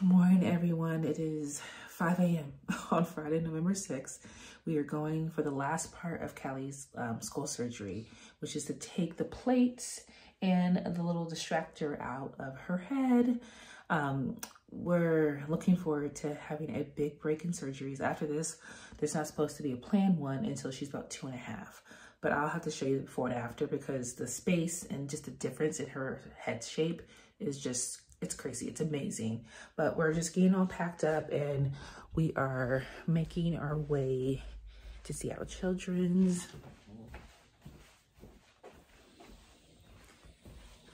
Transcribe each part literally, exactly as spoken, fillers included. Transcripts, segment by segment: morning, everyone. It is five A M on Friday, November sixth. We are going for the last part of Callie's um, skull surgery, which is to take the plates and the little distractor out of her head. Um, we're looking forward to having a big break in surgeries. After this, there's not supposed to be a planned one until she's about two and a half. But I'll have to show you the before and after, because the space and just the difference in her head shape is just, it's crazy. It's amazing. But we're just getting all packed up and we are making our way to Seattle Children's.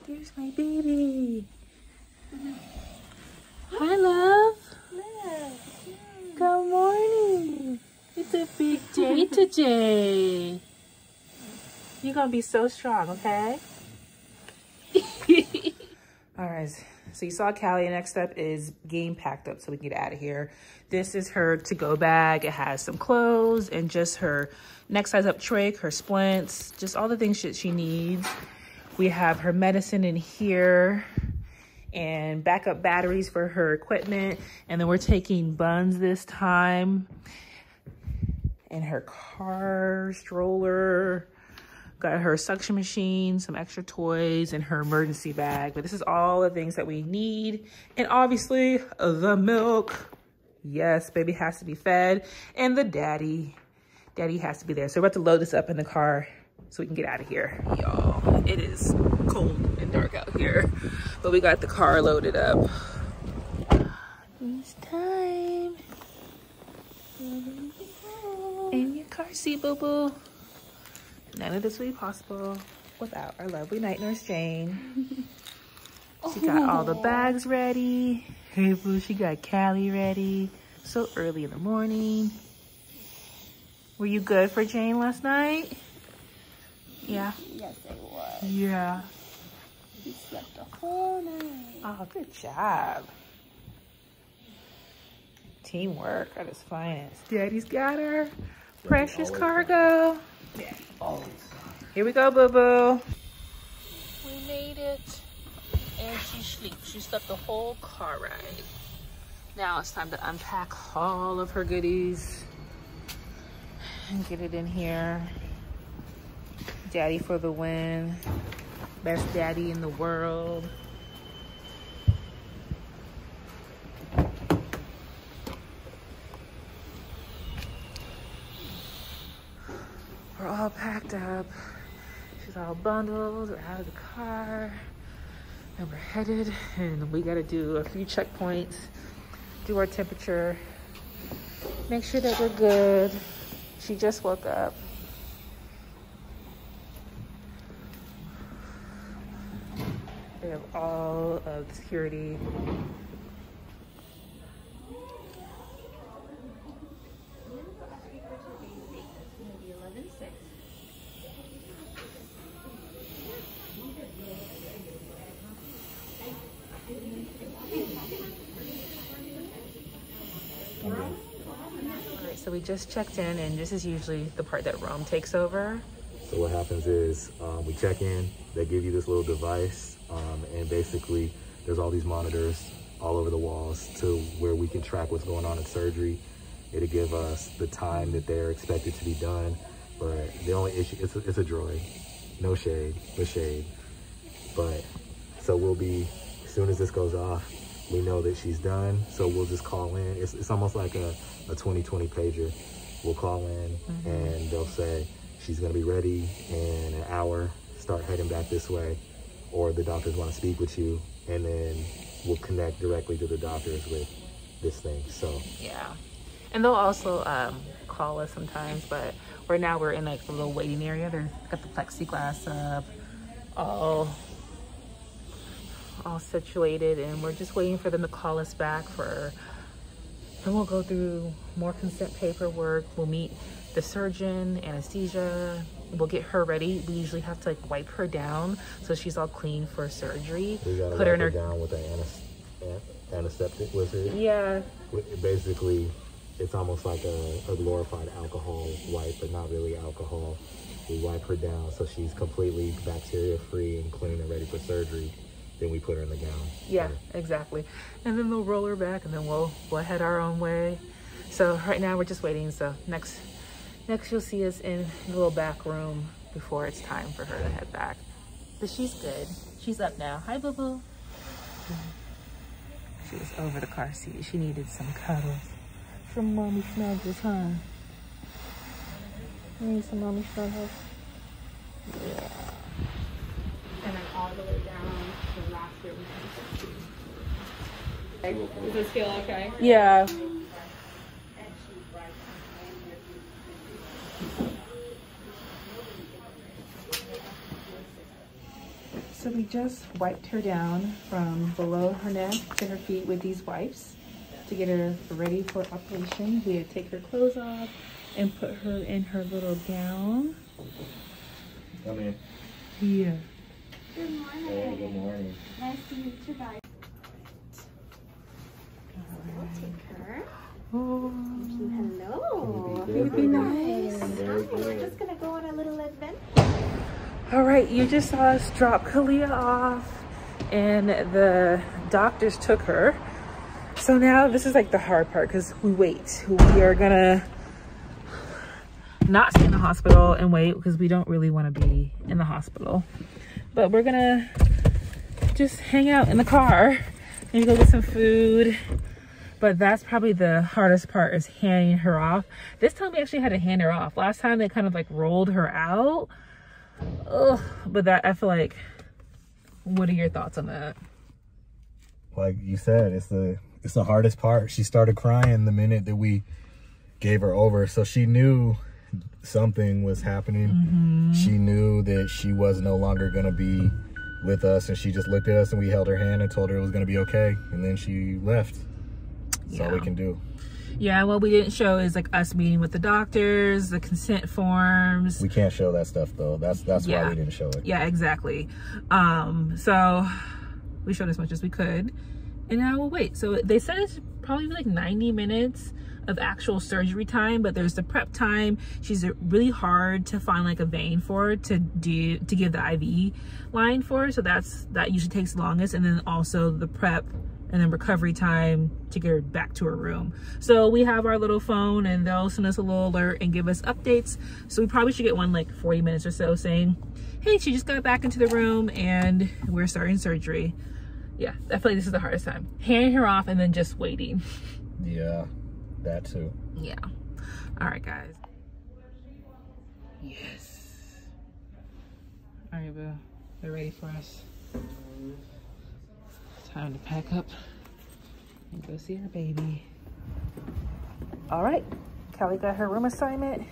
There's my baby. Hi, love. Love. Good morning. It's a big day today. You're gonna be so strong, okay? All right, so you saw Caliyah. Next up is getting packed up so we can get out of here. This is her to-go bag. It has some clothes and just her next size up trach, her splints, just all the things that she needs. We have her medicine in here and backup batteries for her equipment. And then we're taking Buns this time and her car, stroller. Got her suction machine, some extra toys, and her emergency bag. But this is all the things that we need. And obviously, the milk. Yes, baby has to be fed. And the daddy. Daddy has to be there. So we're about to load this up in the car so we can get out of here. Y'all, it is cold and dark out here. But we got the car loaded up. It's time. In your car seat, boo-boo. None of this would be possible without our lovely night nurse, Jane. She got all the bags ready. Hey, boo, she got Callie ready. So early in the morning. Were you good for Jane last night? Yeah. Yes, I was. Yeah. She slept the whole night. Oh, good job. Teamwork. That is finest. Daddy's got her. Precious cargo. Yeah. Always. Here we go, boo-boo. We made it. And she sleeps. She slept the whole car ride. Now it's time to unpack all of her goodies and get it in here. Daddy for the win. Best daddy in the world. We're all packed up. She's all bundled. We're out of the car. And we're headed. And we got to do a few checkpoints. Do our temperature. Make sure that we're good. She just woke up. They have all of the security. So we just checked in, and this is usually the part that Rome takes over. So what happens is um, we check in, they give you this little device, um, and basically there's all these monitors all over the walls to where we can track what's going on in surgery. It'll give us the time that they're expected to be done, but the only issue, it's a, it's a droid, no shade, no shade. But so we'll be, as soon as this goes off, we know that she's done, so we'll just call in. It's, it's almost like a, a twenty twenty pager. We'll call in, mm-hmm. and they'll say, she's gonna be ready in an hour, start heading back this way, or the doctors wanna speak with you, and then we'll connect directly to the doctors with this thing, so. Yeah, and they'll also um, call us sometimes, but right now we're in like a little waiting area. They've got the plexiglass up, all all situated, and we're just waiting for them to call us back for, and we'll go through more consent paperwork. We'll meet the surgeon, anesthesia. We'll get her ready. We usually have to like wipe her down so she's all clean for surgery. We gotta put her in her down with an antiseptic wizard. Yeah. Basically, it's almost like a, a glorified alcohol wipe, but not really alcohol. We wipe her down so she's completely bacteria free and clean and ready for surgery. then we put her in the gown. Yeah, yeah, exactly. And then they'll roll her back, and then we'll we'll head our own way. So right now we're just waiting. So next next you'll see us in the little back room before it's time for her to head back. But she's good. She's up now. Hi, Boo Boo. She was over the car seat. She needed some cuddles from mommy snuggles, huh? I need some mommy snuggles. Yeah. And then all the way down to last year we had to. Does this feel okay? Yeah. So we just wiped her down from below her neck to her feet with these wipes to get her ready for operation. We had to take her clothes off and put her in her little gown. Come in. Yeah. Good morning. Hey, good morning. Nice to meet you guys. We'll take her. Oh. Thank you. Hello. It would be nice. Hi. We're just going to go on a little adventure. All right, you just saw us drop Caliyah off and the doctors took her. So now this is like the hard part because we wait. We are gonna not stay in the hospital and wait because we don't really wanna be in the hospital. But we're gonna just hang out in the car and go get some food. But that's probably the hardest part is handing her off. This time we actually had to hand her off. Last time they kind of like rolled her out. Ugh, but that, I feel like, what are your thoughts on that? Like you said, it's the it's the hardest part. She started crying the minute that we gave her over, so she knew something was happening. Mm-hmm. She knew that she was no longer gonna be with us, and she just looked at us and we held her hand and told her it was gonna be okay, and then she left. That's yeah. all we can do. Yeah, what we didn't show is like us meeting with the doctors, the consent forms. We can't show that stuff though. That's that's yeah. why we didn't show it. Yeah, exactly. Um, so we showed as much as we could, and now we'll wait. So they said it's probably like ninety minutes of actual surgery time, but there's the prep time. She's really hard to find like a vein for to do to give the I V line for. So that's that usually takes longest, and then also the prep. And then recovery time to get her back to her room. So we have our little phone and they'll send us a little alert and give us updates. So we probably should get one like forty minutes or so saying, hey, she just got back into the room and we're starting surgery. Yeah, I feel like this is the hardest time. Handing her off and then just waiting. Yeah, that too. Yeah. All right, guys. Yes. All right, boo. They're ready for us. Time to pack up and go see her baby. All right, Callie got her room assignment.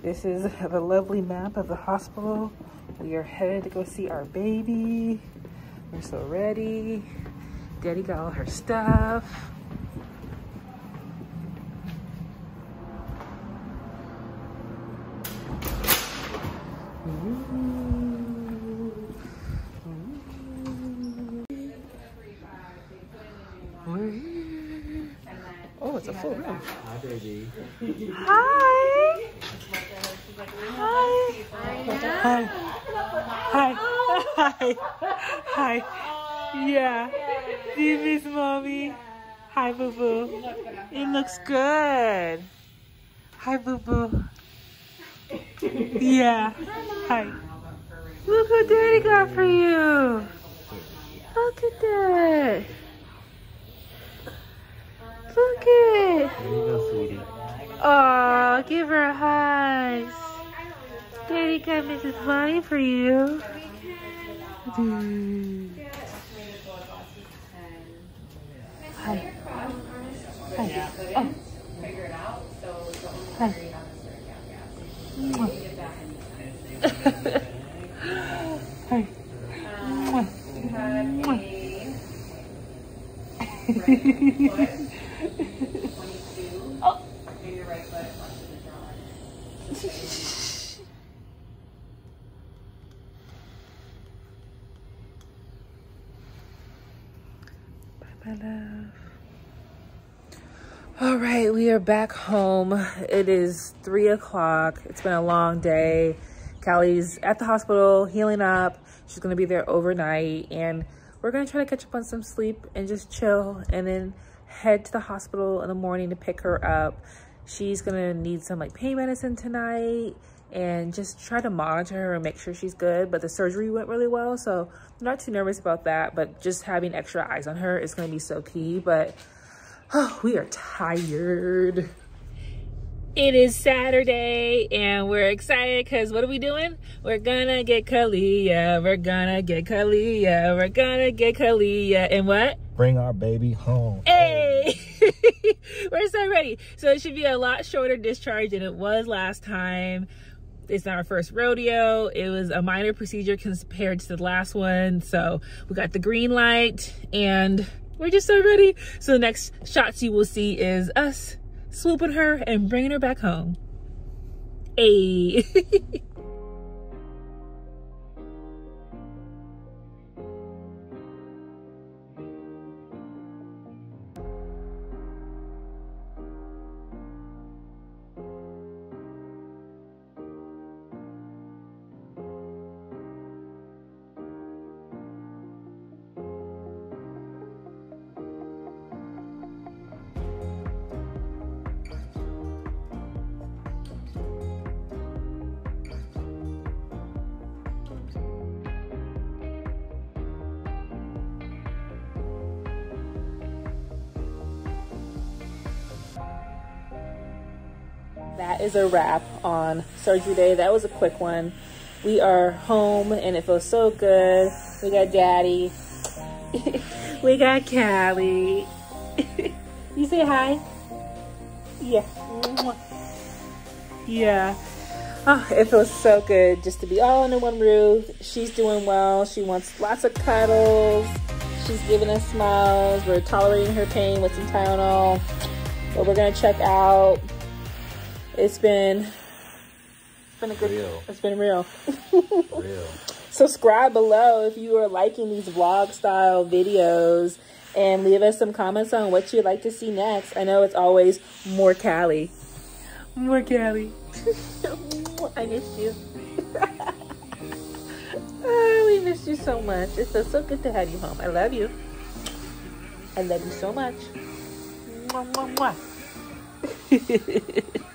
This is the lovely map of the hospital. We are headed to go see our baby. We're so ready. Daddy got all her stuff. Hi. Hi. Hi. Hi. Hi. Hi. Yeah. Do you miss mommy? Hi, Boo Boo. It looks good. Hi, Boo Boo. Yeah. Hi. Look what Daddy got for you. Look at that. Look it. There you go, sweetie. Oh, give her a hug. Daddy got Missus Bonnie for you. Dude. Hi. Hi. Oh. Hi. Hi. Hi. Oh. Bye, my love. All right, we are back home. It is three o'clock. It's been a long day. Callie's at the hospital, healing up. She's gonna be there overnight, and we're gonna try to catch up on some sleep and just chill, and then head to the hospital in the morning to pick her up. She's gonna need some like pain medicine tonight, and just try to monitor her and make sure she's good. But the surgery went really well, so I'm not too nervous about that, but just having extra eyes on her is gonna be so key. But oh, we are tired. It is Saturday and we're excited because what are we doing? We're gonna get Caliyah, we're gonna get Caliyah, we're gonna get Caliyah, and what? Bring our baby home. Hey! We're so ready. So it should be a lot shorter discharge than it was last time. It's not our first rodeo. It was a minor procedure compared to the last one. So we got the green light and we're just so ready. So the next shots you will see is us swooping her and bringing her back home. Ayy. That is a wrap on surgery day. That was a quick one. We are home and it feels so good. We got Daddy. We got Callie. You say hi? Yeah. Yeah. Oh, it feels so good just to be all under one roof. She's doing well. She wants lots of cuddles. She's giving us smiles. We're tolerating her pain with some Tylenol. But we're gonna check out. It's been, it's been a good, real. It's been real. Real. Subscribe below if you are liking these vlog style videos, and leave us some comments on what you'd like to see next. I know it's always more Callie. More Callie. I missed you. Oh, we missed you so much. It's so, so good to have you home. I love you. I love you so much. Mwah, mwah, mwah.